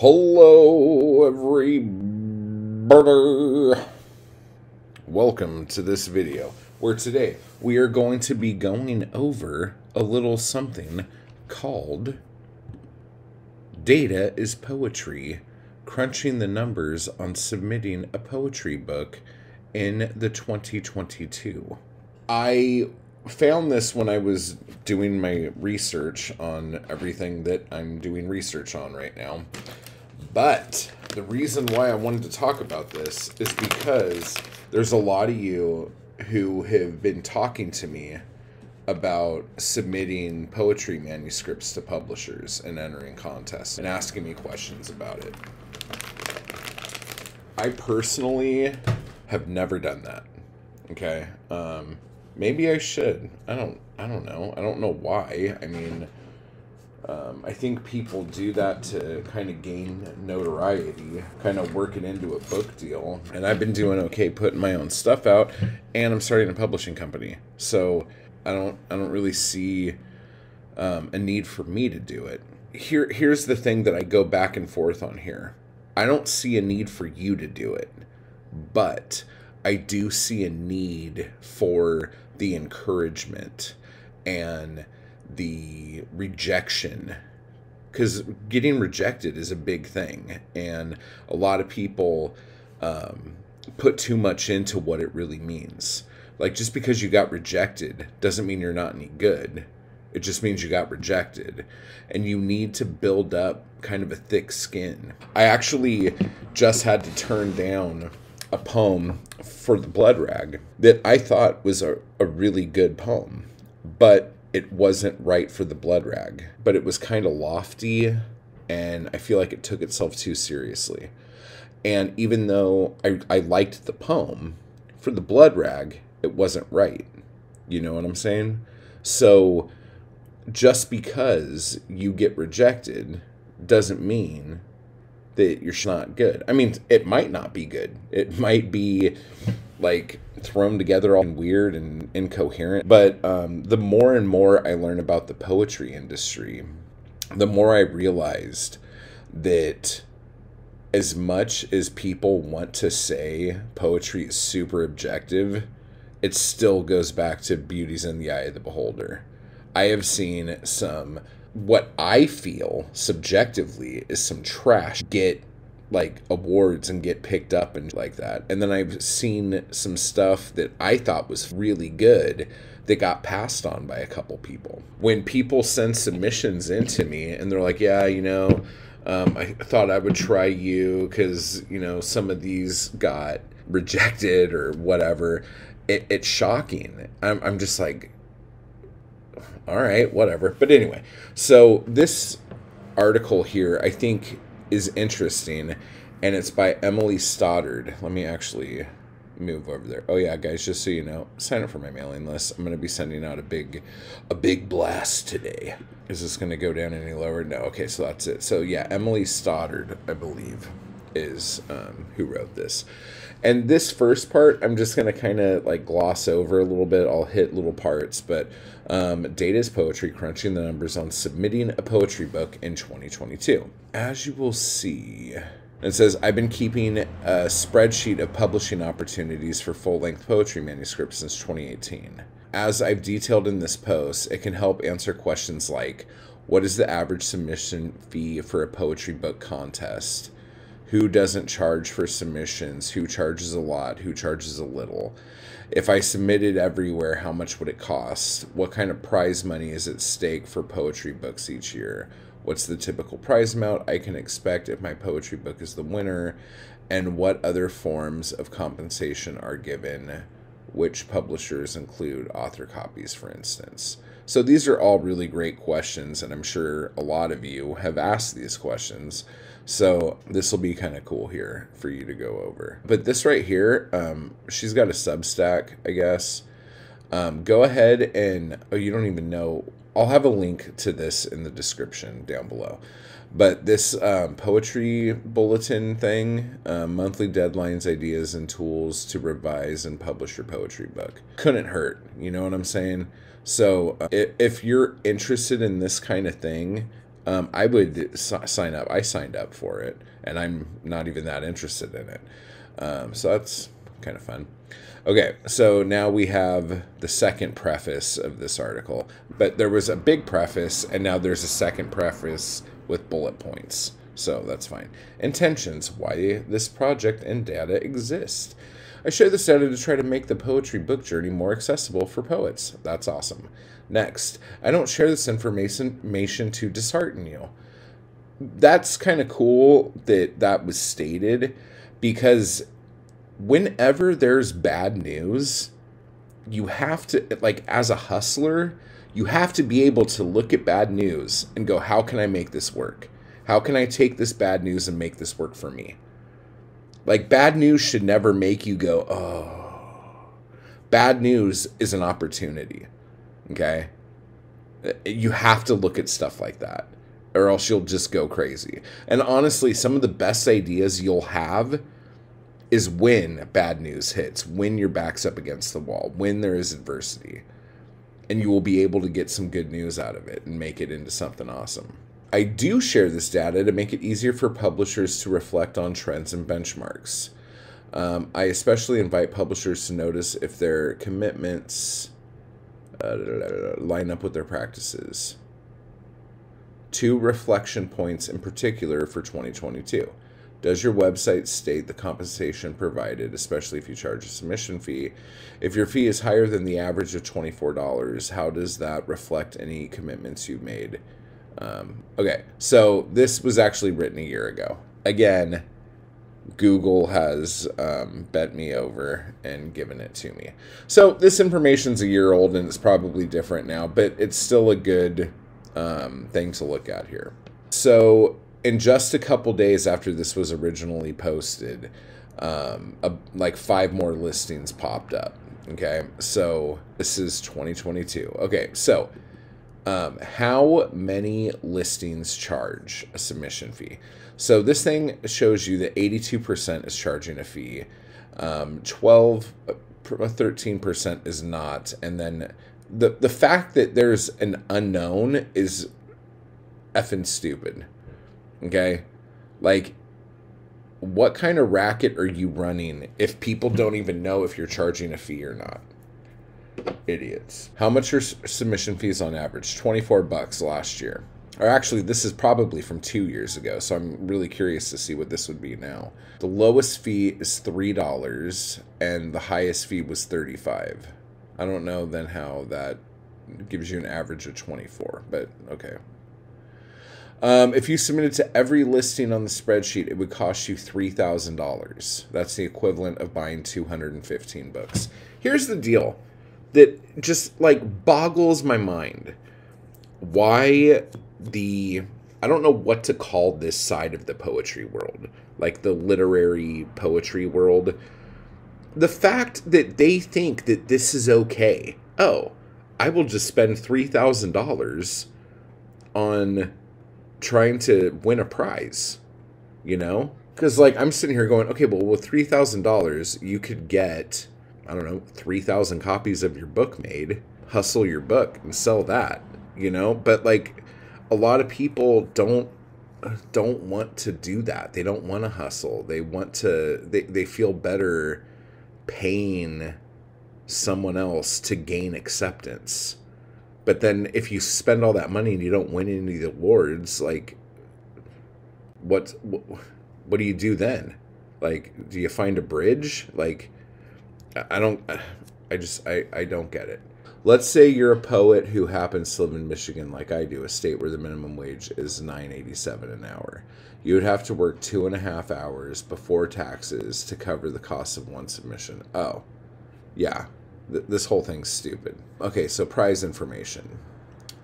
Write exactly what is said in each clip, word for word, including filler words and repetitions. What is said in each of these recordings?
Hello, everybody. Welcome to this video, where today we are going to be going over a little something called Data is Poetry, crunching the numbers on submitting a poetry book in the twenty twenty-two. I found this when I was doing my research on everything that I'm doing research on right now. But the reason why I wanted to talk about this is because there's a lot of you who have been talking to me about submitting poetry manuscripts to publishers and entering contests and asking me questions about it. I personally have never done that. Okay. Um, maybe I should. I don't, I don't know. I don't know why. I mean, Um, I think people do that to kind of gain notoriety, kind of work it into a book deal. And I've been doing okay putting my own stuff out, and I'm starting a publishing company. So I don't, I don't really see um, a need for me to do it. Here, here's the thing that I go back and forth on here. I don't see a need for you to do it, but I do see a need for the encouragement and the rejection, because getting rejected is a big thing, and a lot of people um, put too much into what it really means. Like, just because you got rejected doesn't mean you're not any good. It just means you got rejected, and you need to build up kind of a thick skin. I actually just had to turn down a poem for the Blood Rag that I thought was a, a really good poem, but it wasn't right for the Blood Rag, but it was kind of lofty, and I feel like it took itself too seriously. And even though I, I liked the poem, for the Blood Rag, it wasn't right. You know what I'm saying? So just because you get rejected doesn't mean that you're not good. I mean, it might not be good. It might be like thrown together all weird and incoherent. But um, the more and more I learn about the poetry industry, the more I realized that as much as people want to say poetry is super objective, it still goes back to beauty's in the eye of the beholder. I have seen some, what I feel subjectively is some trash, get like awards and get picked up and like that. And then I've seen some stuff that I thought was really good that got passed on by a couple people. When people send submissions into me and they're like, yeah, you know, um, I thought I would try you because, you know, some of these got rejected or whatever. It, it's shocking. I'm, I'm just like, all right, whatever. But anyway, so this article here, I think, is interesting, and it's by Emily Stoddard. Let me actually move over there. Oh yeah, guys, just so you know, sign up for my mailing list. I'm going to be sending out a big a big blast today. Is this going to go down any lower? No. Okay, so that's it. So yeah, Emily Stoddard, I believe, is um, who wrote this. And this first part, I'm just going to kind of like gloss over a little bit. I'll hit little parts, but um, Data is Poetry, crunching the numbers on submitting a poetry book in twenty twenty-two. As you will see, it says, I've been keeping a spreadsheet of publishing opportunities for full-length poetry manuscripts since twenty eighteen. As I've detailed in this post, it can help answer questions like, what is the average submission fee for a poetry book contest? Who doesn't charge for submissions? Who charges a lot? Who charges a little? If I submitted everywhere, how much would it cost? What kind of prize money is at stake for poetry books each year? What's the typical prize amount I can expect if my poetry book is the winner? And what other forms of compensation are given? Which publishers include author copies, for instance? So these are all really great questions, and I'm sure a lot of you have asked these questions. So this will be kind of cool here for you to go over. But this right here, um, she's got a Substack, I guess. Um, go ahead and, oh, you don't even know. I'll have a link to this in the description down below. But this um, Poetry Bulletin thing, uh, monthly deadlines, ideas, and tools to revise and publish your poetry book. Couldn't hurt, you know what I'm saying? So uh, if, if you're interested in this kind of thing, um, I would s sign up. I signed up for it, and I'm not even that interested in it. Um, so that's kind of fun. Okay, so now we have the second preface of this article. But there was a big preface, and now there's a second preface with bullet points. So that's fine. Intentions, why this project and data exist. I share this data to try to make the poetry book journey more accessible for poets. That's awesome. Next, I don't share this information to dishearten you. That's kind of cool that that was stated, because whenever there's bad news, you have to, like, as a hustler, you have to be able to look at bad news and go, how can I make this work? How can I take this bad news and make this work for me? Like, bad news should never make you go, oh. Bad news is an opportunity, okay? You have to look at stuff like that, or else you'll just go crazy. And honestly, some of the best ideas you'll have is when bad news hits, when your back's up against the wall, when there is adversity. And you will be able to get some good news out of it and make it into something awesome. I do share this data to make it easier for publishers to reflect on trends and benchmarks. Um, I especially invite publishers to notice if their commitments uh, line up with their practices. Two reflection points in particular for twenty twenty-two. Does your website state the compensation provided, especially if you charge a submission fee? If your fee is higher than the average of twenty-four dollars, how does that reflect any commitments you've made? Um, okay, so this was actually written a year ago. Again, Google has um, bent me over and given it to me. So this information's a year old, and it's probably different now, but it's still a good um, thing to look at here. So in just a couple days after this was originally posted, um, a, like five more listings popped up. Okay, so this is twenty twenty-two. Okay, so Um, how many listings charge a submission fee? So this thing shows you that eighty-two percent is charging a fee, um, twelve, thirteen percent is not, and then the the fact that there's an unknown is effing stupid. Okay, like, what kind of racket are you running if people don't even know if you're charging a fee or not? Idiots. How much are submission fees on average? twenty-four bucks last year. Or actually, this is probably from two years ago, so I'm really curious to see what this would be now. The lowest fee is three dollars, and the highest fee was thirty-five dollars. I don't know then how that gives you an average of twenty-four, but okay. Um, if you submitted to every listing on the spreadsheet, it would cost you three thousand dollars. That's the equivalent of buying two hundred fifteen books. Here's the deal that just, like, boggles my mind. Why the, I don't know what to call this side of the poetry world, like the literary poetry world. The fact that they think that this is okay. Oh, I will just spend three thousand dollars on trying to win a prize, you know? Because, like, I'm sitting here going, okay, well, with three thousand dollars, you could get, I don't know, three thousand copies of your book made, hustle your book and sell that, you know? But, like, a lot of people don't don't want to do that. They don't want to hustle. They want to, they, they feel better paying someone else to gain acceptance. But then if you spend all that money and you don't win any of the awards, like, what, what, what do you do then? Like, do you find a bridge? Like, I don't, I just, I, I don't get it. Let's say you're a poet who happens to live in Michigan like I do, a state where the minimum wage is nine eighty-seven an hour. You would have to work two and a half hours before taxes to cover the cost of one submission. Oh, yeah, th this whole thing's stupid. Okay, so prize information.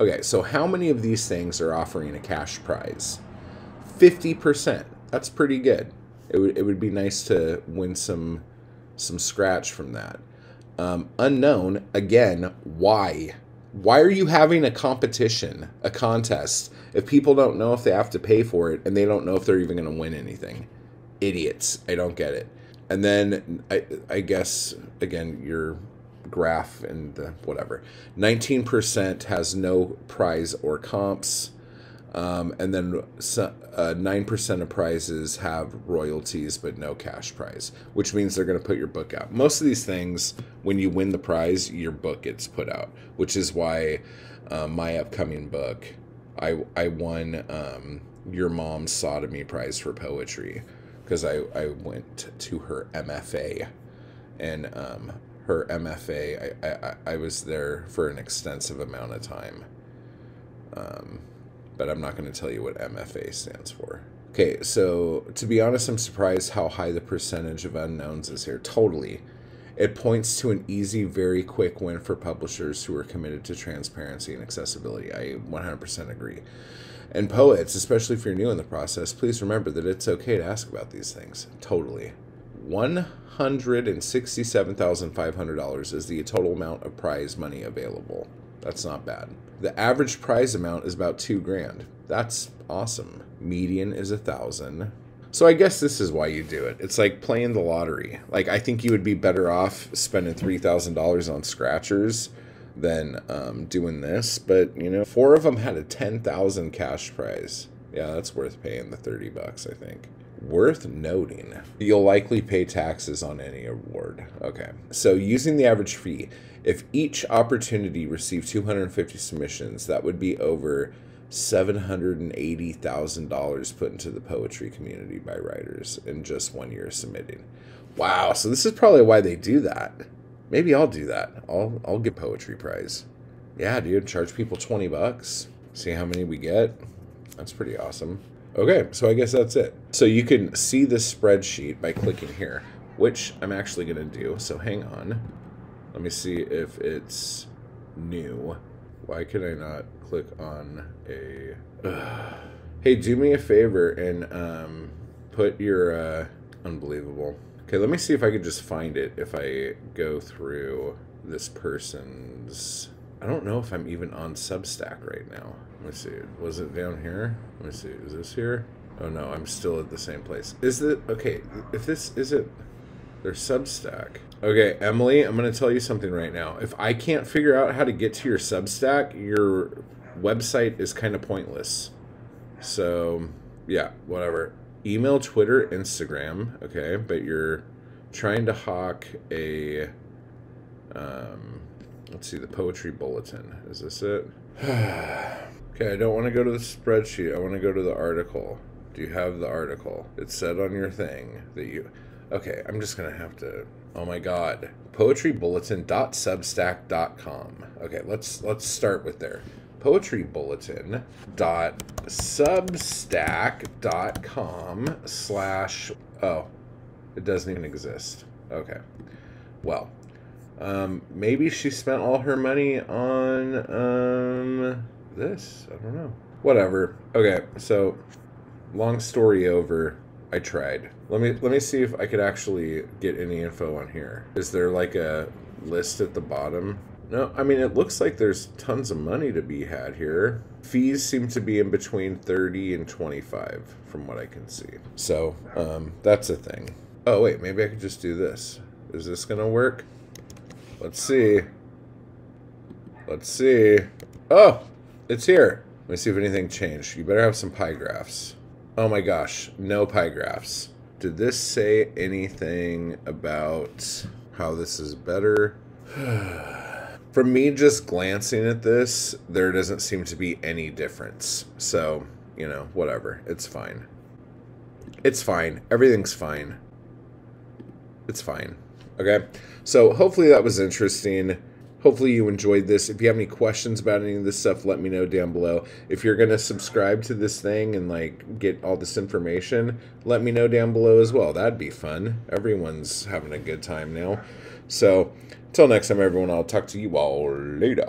Okay, so how many of these things are offering a cash prize? fifty percent, that's pretty good. It would, it would be nice to win some some scratch from that. Um, unknown, again, why? Why are you having a competition, a contest, if people don't know if they have to pay for it and they don't know if they're even going to win anything? Idiots. I don't get it. And then, I, I guess, again, your graph and the whatever. nineteen percent has no prize or comps. Um, and then nine percent of prizes have royalties, but no cash prize, which means they're going to put your book out. Most of these things, when you win the prize, your book gets put out, which is why uh, my upcoming book, I, I won um, Your Mom's Sodomy Prize for Poetry, because I, I went to her M F A, and um, her M F A, I, I, I was there for an extensive amount of time. Um... But I'm not going to tell you what M F A stands for. Okay, so to be honest, I'm surprised how high the percentage of unknowns is here. Totally. It points to an easy, very quick win for publishers who are committed to transparency and accessibility. I one hundred percent agree. And poets, especially if you're new in the process, please remember that it's okay to ask about these things. Totally. one hundred sixty-seven thousand five hundred dollars is the total amount of prize money available. That's not bad. The average prize amount is about two grand. That's awesome. Median is a thousand. So I guess this is why you do it. It's like playing the lottery. Like, I think you would be better off spending three thousand dollars on scratchers than um, doing this. But, you know, four of them had a ten thousand cash prize. Yeah, that's worth paying the thirty bucks, I think. Worth noting, you'll likely pay taxes on any award. Okay, so using the average fee, if each opportunity received two hundred fifty submissions, that would be over seven hundred eighty thousand dollars put into the poetry community by writers in just one year of submitting. Wow, so this is probably why they do that. Maybe I'll do that. I'll, I'll get poetry prize. Yeah, dude, charge people twenty bucks. See how many we get. That's pretty awesome. Okay, so I guess that's it. So you can see this spreadsheet by clicking here, which I'm actually going to do. So hang on. Let me see if it's new. Why can I not click on a... Ugh. Hey, do me a favor and um, put your... Uh... Unbelievable. Okay, let me see if I could just find it if I go through this person's... I don't know if I'm even on Substack right now. Let me see. Was it down here? Let me see. Is this here? Oh no, I'm still at the same place. Is it okay? If this isn't their Substack. Okay, Emily, I'm gonna tell you something right now. If I can't figure out how to get to your Substack, your website is kind of pointless. So yeah, whatever. Email, Twitter, Instagram. Okay, but you're trying to hawk a. Um, Let's see, the Poetry Bulletin. Is this it? Okay, I don't want to go to the spreadsheet. I want to go to the article. Do you have the article? It said on your thing that you... Okay, I'm just going to have to... Oh my god. poetry bulletin dot substack dot com. Okay, let's let's start with there. poetry bulletin dot substack dot com slash... Oh, it doesn't even exist. Okay. Well... Um, maybe she spent all her money on, um, this. I don't know. Whatever. Okay, so, long story over, I tried. Let me, let me see if I could actually get any info on here. Is there, like, a list at the bottom? No, I mean, it looks like there's tons of money to be had here. Fees seem to be in between thirty and twenty-five, from what I can see. So, um, that's a thing. Oh, wait, maybe I could just do this. Is this gonna work? Let's see. Let's see. Oh, it's here. Let me see if anything changed. You better have some pie graphs. Oh my gosh, no pie graphs. Did this say anything about how this is better? From me just glancing at this, there doesn't seem to be any difference. So, you know, whatever. It's fine. It's fine. Everything's fine. It's fine. Okay, so hopefully that was interesting. Hopefully you enjoyed this. If you have any questions about any of this stuff, let me know down below. If you're going to subscribe to this thing and, like, get all this information, let me know down below as well. That'd be fun. Everyone's having a good time now. So until next time, everyone, I'll talk to you all later.